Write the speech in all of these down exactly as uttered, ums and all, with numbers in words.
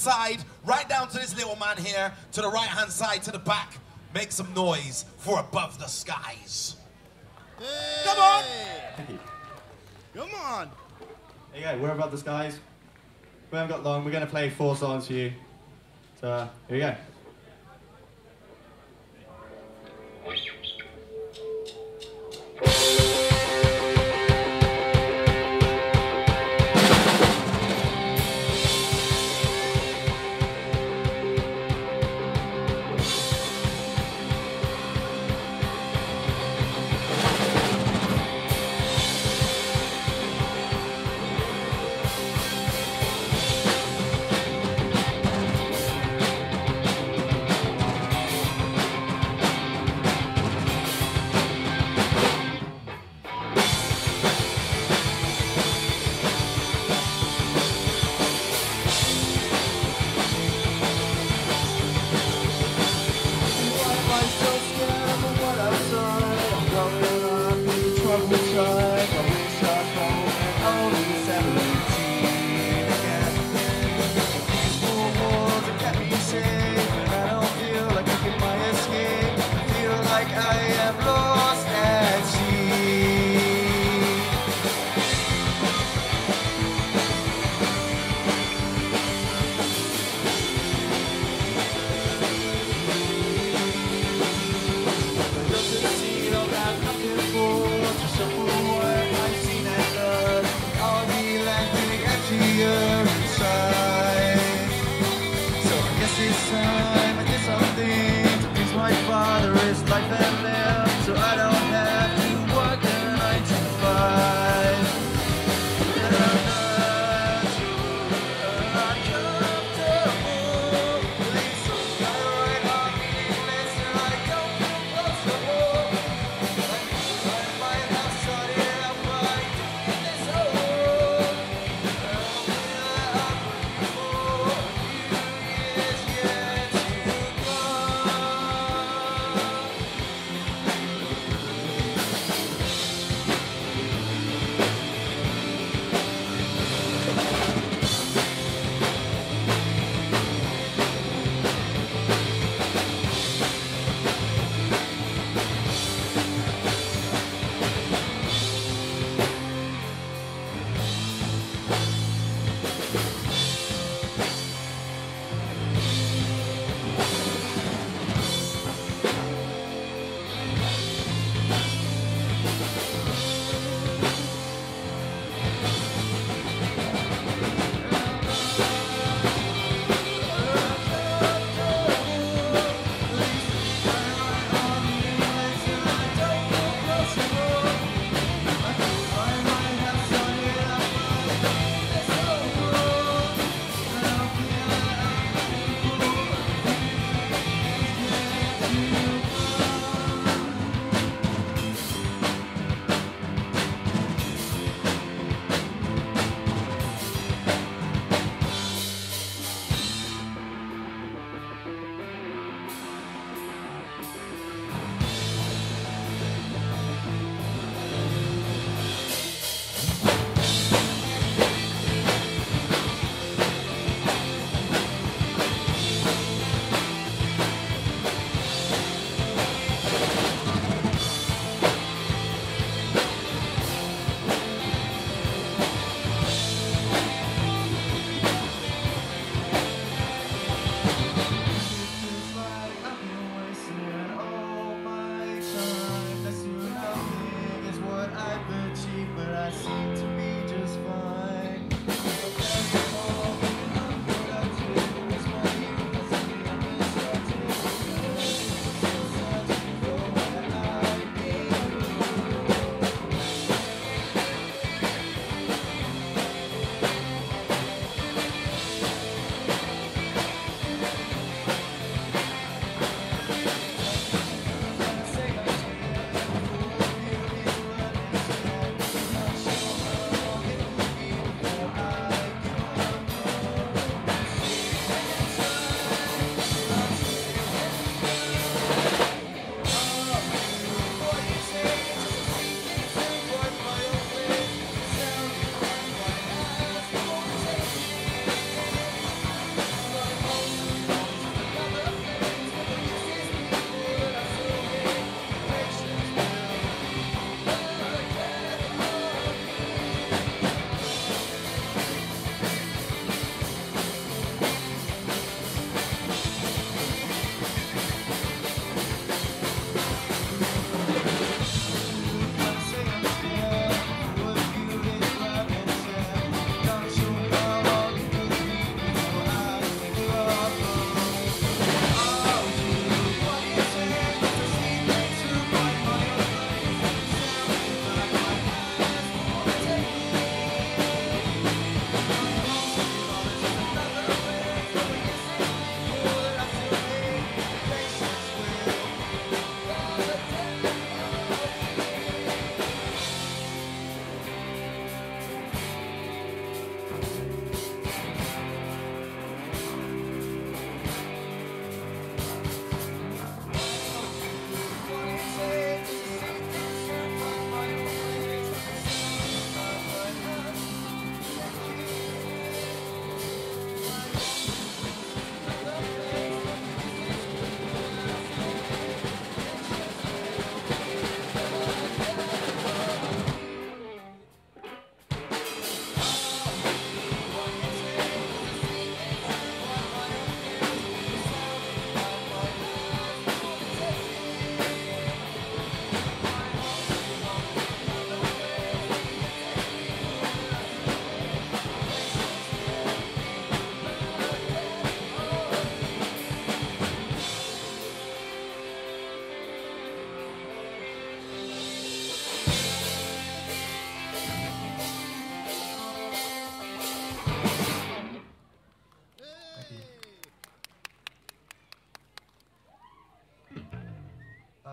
side, right down to this little man here, to the right-hand side, to the back. Make some noise for Above the Skies. Hey. Come on! Hey. Come on! There you go, we're Above the Skies. We haven't got long, we're going to play four songs for you. So, uh, here we go.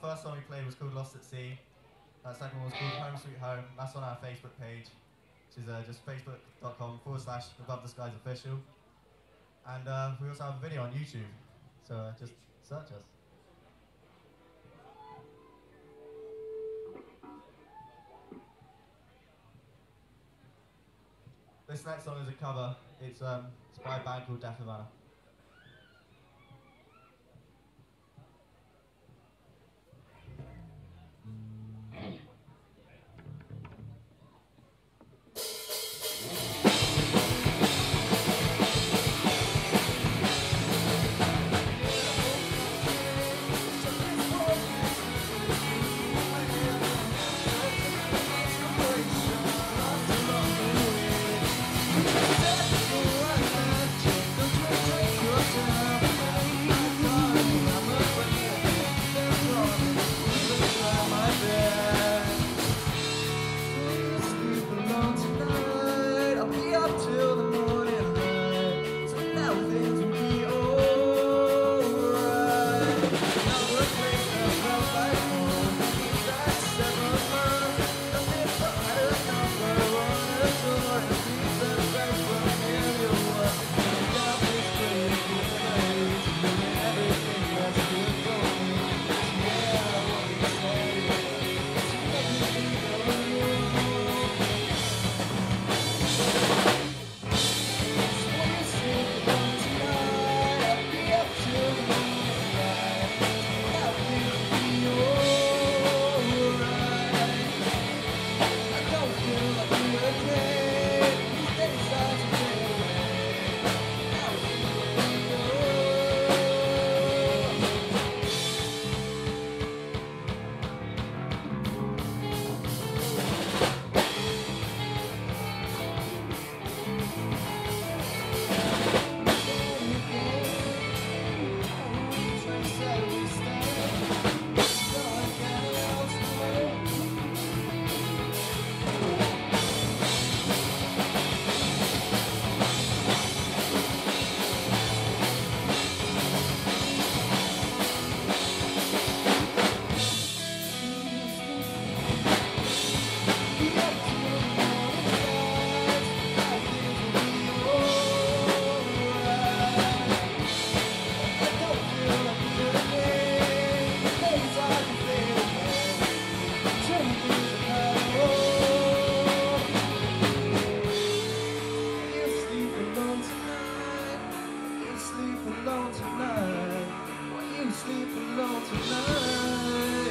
first song we played was called Lost at Sea. That second one was called Home Sweet Home. That's on our Facebook page, which is uh, just facebook.com forward slash Above the Skies Official. And uh, we also have a video on YouTube, so uh, just search us. This next song is a cover. It's, um, it's by a band called Deaf Havana. Sleep alone tonight. Why you sleep alone tonight?